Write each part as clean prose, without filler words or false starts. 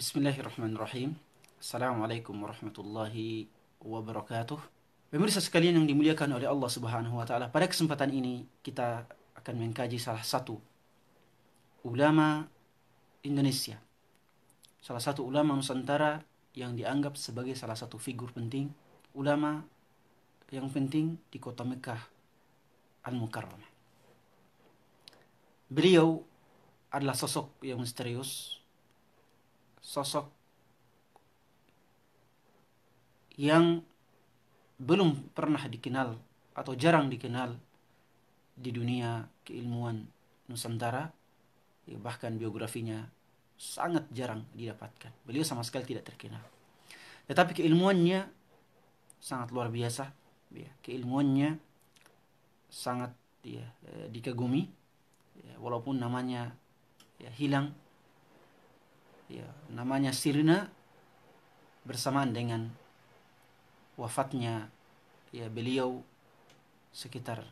Bismillahirrahmanirrahim. Assalamualaikum warahmatullahi wabarakatuh. Pemirsa sekalian yang dimuliakan oleh Allah Subhanahu wa Ta'ala, pada kesempatan ini kita akan mengkaji salah satu ulama Indonesia, salah satu ulama Nusantara yang dianggap sebagai salah satu figur penting, ulama yang penting di kota Mekkah Al-Mukarramah. Beliau adalah sosok yang misterius, sosok yang belum pernah dikenal atau jarang dikenal di dunia keilmuan Nusantara, bahkan biografinya sangat jarang didapatkan. Beliau sama sekali tidak terkenal, tetapi keilmuannya sangat luar biasa. Keilmuannya sangat dikagumi, walaupun namanya hilang. Namanya sirna bersamaan dengan wafatnya beliau sekitar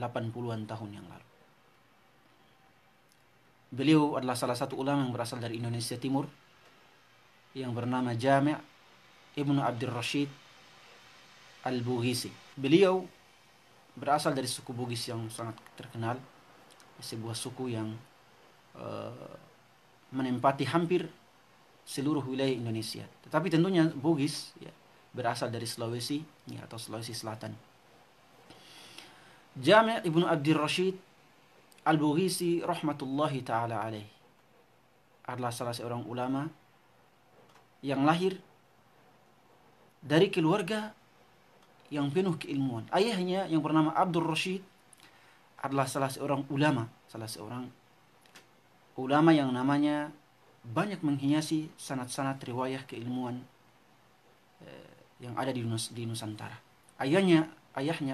80-an tahun yang lalu. Beliau adalah salah satu ulama yang berasal dari Indonesia Timur yang bernama Jami' Ibnu Abdirrasyid Al-Bugisi. Beliau berasal dari suku Bugis yang sangat terkenal, sebuah suku yang menempati hampir seluruh wilayah Indonesia. Tetapi tentunya Bugis berasal dari Sulawesi atau Sulawesi Selatan. Jami' Ibnu Abdirrasyid Al-Bugisi rahmatullahi ta'ala alaih adalah salah seorang ulama yang lahir dari keluarga yang penuh keilmuan. Ayahnya yang bernama Abdul Rashid adalah salah seorang ulama yang namanya banyak menghiasi sanad-sanad riwayah keilmuan yang ada di Nusantara. Ayahnya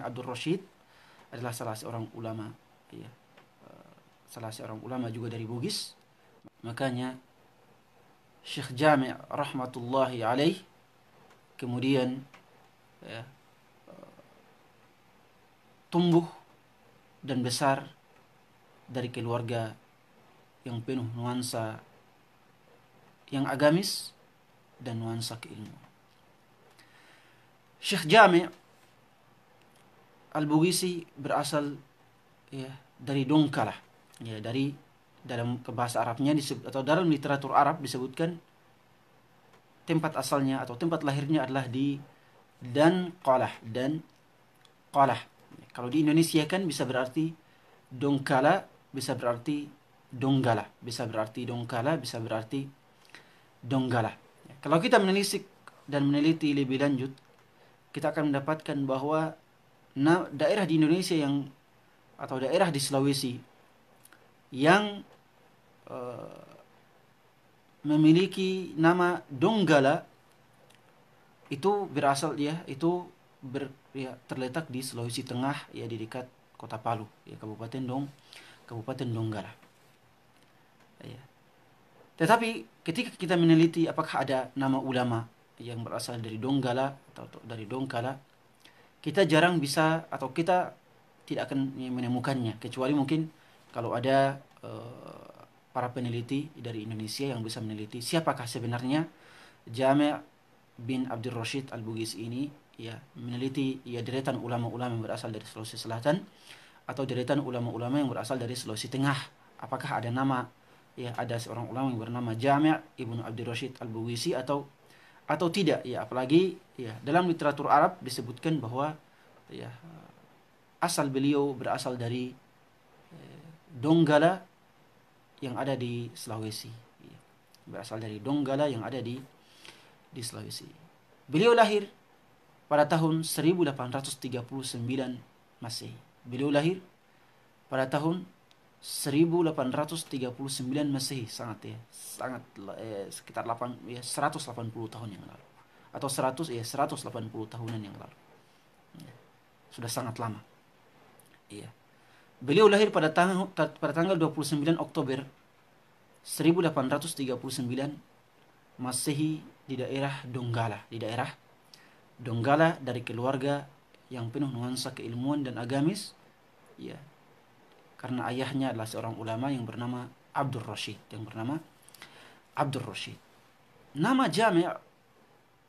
Abdul Rashid adalah salah seorang ulama juga dari Bugis. Makanya Syekh Jami' rahmatullahi alaih kemudian tumbuh dan besar dari keluarga yang penuh nuansa yang agamis dan nuansa keilmuan. Syekh Jami' Al-Bugisi berasal dari Donggala, dari dalam bahasa Arabnya disebut, atau dalam literatur Arab disebutkan tempat asalnya atau tempat lahirnya adalah di Donggala. Kalau di Indonesia kan bisa berarti Donggala, bisa berarti Donggala, bisa berarti Donggala, bisa berarti Donggala. Kalau kita menelisik dan meneliti lebih lanjut, kita akan mendapatkan bahwa daerah di Indonesia yang, atau daerah di Sulawesi yang memiliki nama Donggala itu berasal terletak di Sulawesi Tengah, di dekat kota Palu, Kabupaten Donggala. Tetapi ketika kita meneliti apakah ada nama ulama yang berasal dari Donggala atau dari Donggala, kita jarang bisa, atau kita tidak akan menemukannya, kecuali mungkin kalau ada para peneliti dari Indonesia yang bisa meneliti siapakah sebenarnya Jami' bin Abdirrasyid Al-Bugisi ini, meneliti deretan ulama-ulama yang berasal dari Sulawesi Selatan atau deretan ulama-ulama yang berasal dari Sulawesi Tengah. Apakah ada nama, ada seorang ulama yang bernama Jami' Ibnu Abdirrasyid Al-Bugisi atau tidak? Apalagi dalam literatur Arab disebutkan bahwa asal beliau berasal dari Donggala yang ada di Sulawesi. Berasal dari Donggala yang ada di Sulawesi. Beliau lahir pada tahun 1839 Masehi. Beliau lahir pada tahun 1839 Masehi, sekitar 180 tahun yang lalu, atau 180 tahunan yang lalu. Sudah sangat lama. Beliau lahir pada tanggal 29 Oktober 1839 Masehi di daerah Donggala, dari keluarga yang penuh nuansa keilmuan dan agamis. Karena ayahnya adalah seorang ulama yang bernama Abdul Rashid, Abdirrasyid. Nama Jami'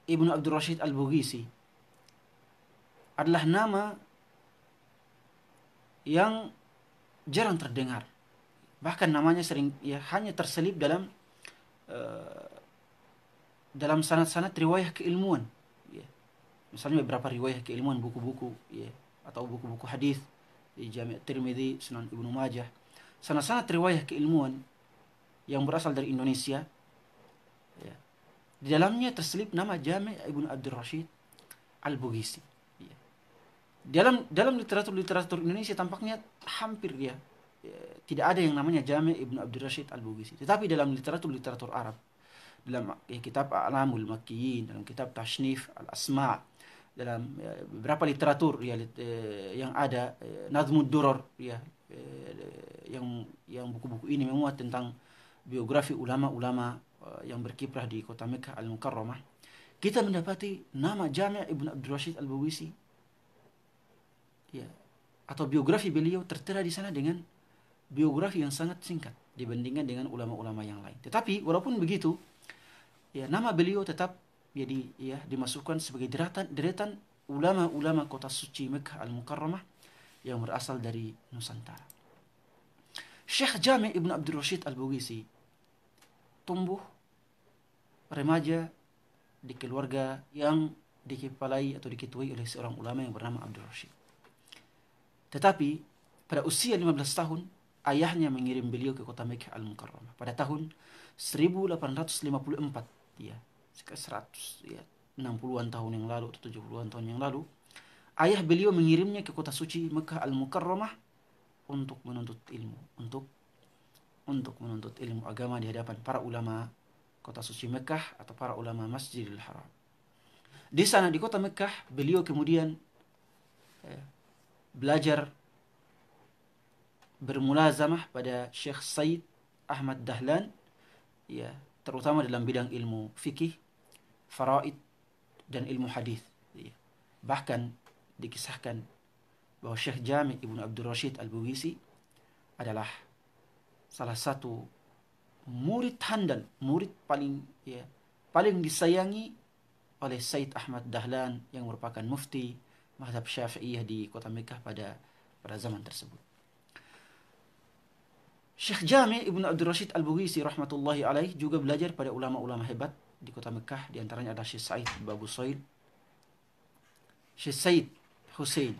Ibnu Abdirrasyid Al-Bugisi adalah nama yang jarang terdengar. Bahkan namanya sering ya hanya terselip dalam dalam sanad-sanad riwayah keilmuan. Ya. Misalnya beberapa riwayah keilmuan, buku-buku ya, atau buku-buku hadis di Jami' Tirmidzi, Sunan Ibnu Majah. Sanad-sanad riwayah keilmuan yang berasal dari Indonesia. Ya. Di dalamnya terselip nama Jami' Ibnu Abdirrasyid Al-Bugisi. Dalam literatur Indonesia tampaknya hampir dia tidak ada yang namanya Jami' Ibnu Abdirrasyid Al-Bugisi. Tetapi dalam literatur Arab, dalam kitab A'lamul Makkiyin, dalam kitab Tashnif Al-Asma', dalam beberapa literatur ya, yang ada, Nazmud Duror ya, yang buku-buku ini memuat tentang biografi ulama-ulama yang berkiprah di kota Mekkah Al-Mukarramah, kita mendapati nama Jami' Ibnu Abdirrasyid Al-Bugisi ya, atau biografi beliau tertera di sana dengan biografi yang sangat singkat dibandingkan dengan ulama-ulama yang lain. Tetapi walaupun begitu, ya nama beliau tetap jadi ya dimasukkan sebagai deretan ulama-ulama kota suci Mekkah Al-Mukarramah yang berasal dari Nusantara. Syekh Jami' Ibnu Abdirrasyid Al-Bugisi tumbuh remaja di keluarga yang dikepalai atau diketuai oleh seorang ulama yang bernama Abdirrasyid. Tetapi pada usia 15 tahun, ayahnya mengirim beliau ke kota Mekkah Al-Mukarramah. Pada tahun 1854, ya, sekitar 60-an tahun yang lalu atau 70-an tahun yang lalu, ayah beliau mengirimnya ke kota suci Mekkah Al-Mukarramah untuk menuntut ilmu, untuk menuntut ilmu agama di hadapan para ulama kota suci Mekkah atau para ulama Masjidil Haram. Di sana di kota Mekkah, beliau kemudian belajar bermulazamah pada Sheikh Sayyid Ahmad Dahlan ya, terutama dalam bidang ilmu fikih, faraid dan ilmu hadis ya. Bahkan dikisahkan bahwa Syekh Jami' Ibnu Abdirrasyid Al-Bugisi adalah salah satu murid handal, murid paling ya, paling disayangi oleh Sayyid Ahmad Dahlan yang merupakan mufti mazhab Syafi'iyah di kota Mekkah pada zaman tersebut. Syekh Jami' Ibnu Abdirrasyid Al-Bugisi rahmatullahi alaih juga belajar pada ulama-ulama hebat di kota Mekkah, di antaranya ada Syekh Sa'id Abu Soil, Syekh Said Hussain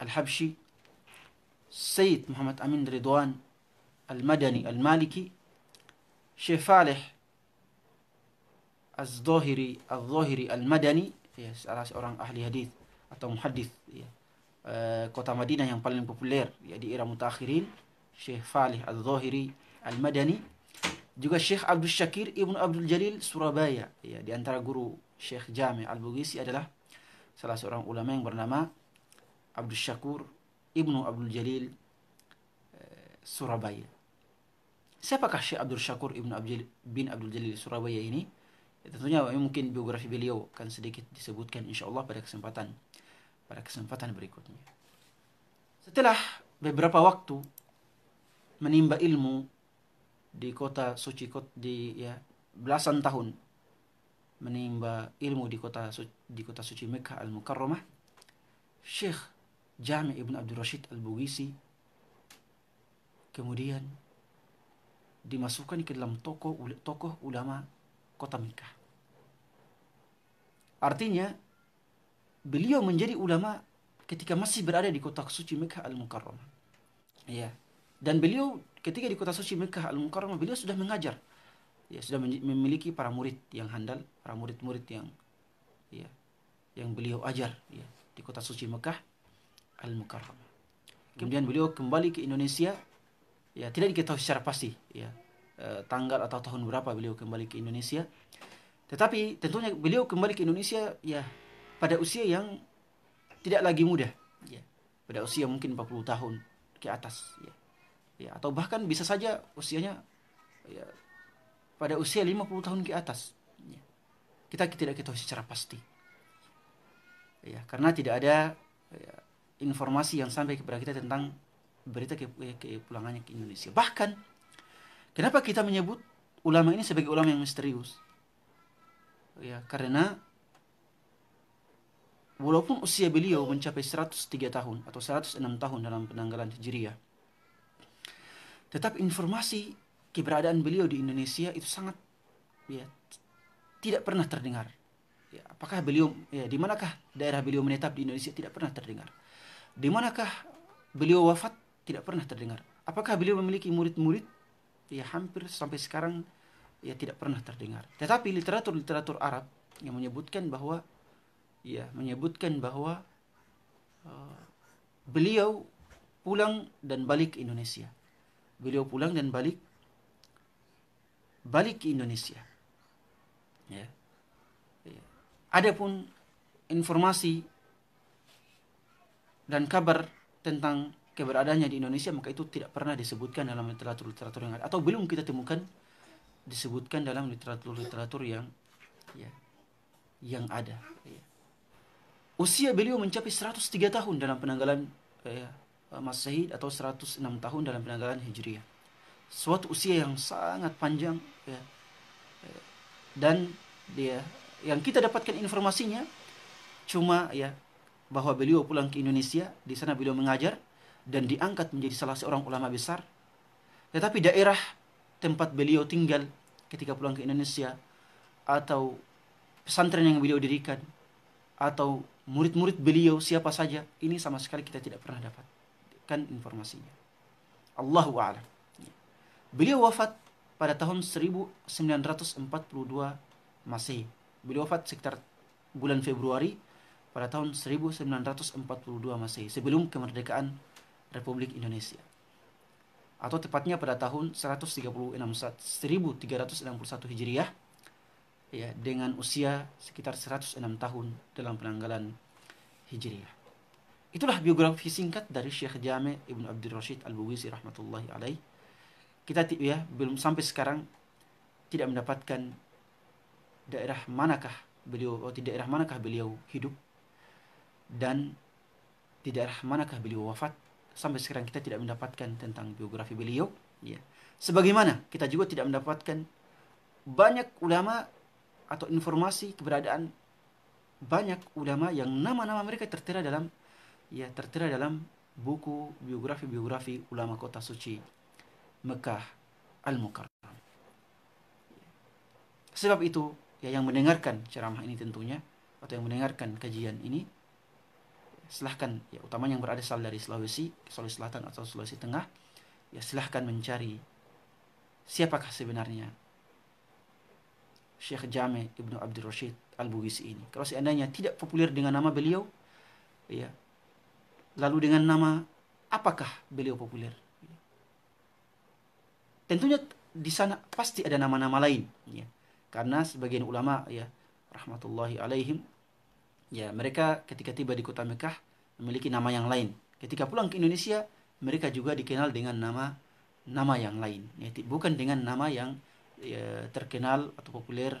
Al-Habshi, Syekh Muhammad Amin Ridwan Al-Madani Al-Maliki, Sheikh Faleh Az-Zohiri Al-Madani, ya, salah seorang ahli hadis atau muhadis ya, kota Madinah yang paling populer ya, di era mutakhirin, Syekh Faleh Az-Zohiri Al-Madani. Juga Syekh Abdul Syakur Ibnu Abdul Jalil Surabaya ya, di antara guru Syekh Jami' Al-Bugisi adalah salah seorang ulama yang bernama Abdul Syakur Ibnu Abdul Jalil Surabaya. Siapakah Syekh Abdul Syakur Ibnu Abdul Jalil Surabaya ini? Ya, tentunya mungkin biografi beliau akan sedikit disebutkan insyaallah pada kesempatan berikutnya. Setelah beberapa waktu menimba ilmu di kota suci belasan tahun menimba ilmu di kota suci Mekkah Al-Mukarramah, Syekh Jami' Ibnu Abdirrasyid Al-Bugisi kemudian dimasukkan ke dalam tokoh ulama kota Mekkah. Artinya beliau menjadi ulama ketika masih berada di kota suci Mekkah Al-Mukarramah. Ya. Dan beliau ketika di kota suci Mekkah Al-Mukarramah beliau sudah mengajar. Ya, sudah memiliki para murid yang handal, para murid-murid yang beliau ajar ya, di kota suci Mekkah Al-Mukarramah. Kemudian beliau kembali ke Indonesia. Ya, tidak diketahui secara pasti ya, tanggal atau tahun berapa beliau kembali ke Indonesia. Tetapi tentunya beliau kembali ke Indonesia ya pada usia yang tidak lagi muda, ya. Pada usia mungkin 40 tahun ke atas, ya. Ya, atau bahkan bisa saja usianya ya, pada usia 50 tahun ke atas. Ya. Kita tidak ketahui secara pasti, ya, karena tidak ada ya, informasi yang sampai kepada kita tentang berita kepulangannya ke Indonesia. Bahkan, kenapa kita menyebut ulama ini sebagai ulama yang misterius. Ya, karena walaupun usia beliau mencapai 103 tahun atau 106 tahun dalam penanggalan Hijriah, tetap informasi keberadaan beliau di Indonesia itu sangat tidak pernah terdengar. Ya, apakah beliau, di manakah daerah beliau menetap di Indonesia, tidak pernah terdengar. Di manakah beliau wafat, tidak pernah terdengar. Apakah beliau memiliki murid-murid, hampir sampai sekarang tidak pernah terdengar. Tetapi literatur-literatur Arab yang menyebutkan bahwa beliau pulang dan balik ke Indonesia. Beliau pulang dan balik ke Indonesia. Adapun informasi dan kabar tentang keberadaannya di Indonesia, maka itu tidak pernah disebutkan dalam literatur-literatur yang ada, atau belum kita temukan disebutkan dalam literatur-literatur yang ada. Usia beliau mencapai 103 tahun dalam penanggalan Masehi atau 106 tahun dalam penanggalan Hijriah. Suatu usia yang sangat panjang, dan dia yang kita dapatkan informasinya cuma bahwa beliau pulang ke Indonesia, di sana beliau mengajar dan diangkat menjadi salah seorang ulama besar. Tetapi daerah tempat beliau tinggal ketika pulang ke Indonesia, atau pesantren yang beliau dirikan, atau murid-murid beliau siapa saja, ini sama sekali kita tidak pernah dapat informasinya. Allahu a'lam. Beliau wafat pada tahun 1942 Masehi. Beliau wafat sekitar bulan Februari pada tahun 1942 Masehi, sebelum kemerdekaan Republik Indonesia. Atau tepatnya pada tahun 1361 Hijriah, dengan usia sekitar 106 tahun dalam penanggalan Hijriah. Itulah biografi singkat dari Syekh Jami' Ibnu Abdirrasyid Al-Bugisi rahmatullahi alaih. Kita belum sampai sekarang tidak mendapatkan daerah manakah beliau hidup dan di daerah manakah beliau wafat. Sampai sekarang kita tidak mendapatkan tentang biografi beliau. Sebagaimana kita juga tidak mendapatkan banyak ulama atau informasi keberadaan banyak ulama yang nama-nama mereka tertera dalam buku biografi-biografi ulama kota suci Mekkah Al-Mukarram. Sebab itu, yang mendengarkan ceramah ini tentunya, atau yang mendengarkan kajian ini, silahkan, utamanya yang berada dari Sulawesi Selatan atau Sulawesi Tengah, silahkan mencari siapakah sebenarnya Syekh Jami' Ibnu Abdirrasyid Al-Bugisi ini. Kalau seandainya tidak populer dengan nama beliau, lalu dengan nama apakah beliau populer? Tentunya di sana pasti ada nama-nama lain, karena sebagian ulama rahmatullahi alaihim, mereka ketika tiba di kota Mekkah memiliki nama yang lain. Ketika pulang ke Indonesia, mereka juga dikenal dengan nama yang lain, bukan dengan nama yang terkenal atau populer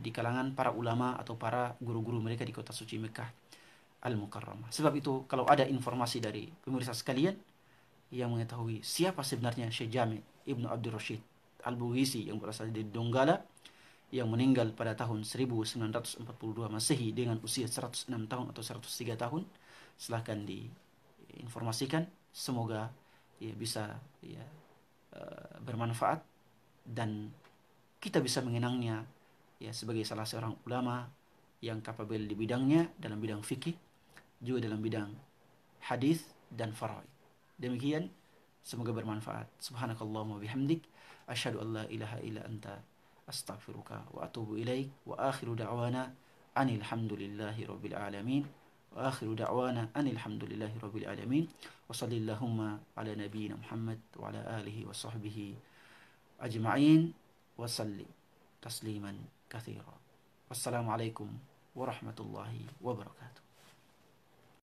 di kalangan para ulama atau para guru-guru mereka di kota suci Mekkah Al-Mukarramah. Sebab itu, kalau ada informasi dari pemirsa sekalian yang mengetahui siapa sebenarnya Syekh Jami' Ibnu Abdirrasyid Al-Bugisi yang berasal dari Donggala, yang meninggal pada tahun 1942 Masehi dengan usia 106 tahun atau 103 tahun, silahkan diinformasikan. Semoga bisa bermanfaat dan kita bisa mengenangnya sebagai salah seorang ulama yang kapabel di bidangnya, dalam bidang fikih, juga dalam bidang hadis dan faraid. Demikian, semoga bermanfaat. Subhanakallahumma bihamdik, asyhadu an la ilaha illa anta, astaghfiruka wa atubu ilaik, wa akhiru da'wana anil hamdulillahi rabbil alamin, wa akhiru da'wana anil hamdulillahi rabbil alamin, wa sallallahumma ala nabiyyina Muhammad wa ala alihi wa sahbihi ajma'in, wa salli tasliman katsira. Wassalamualaikum warahmatullahi wabarakatuh.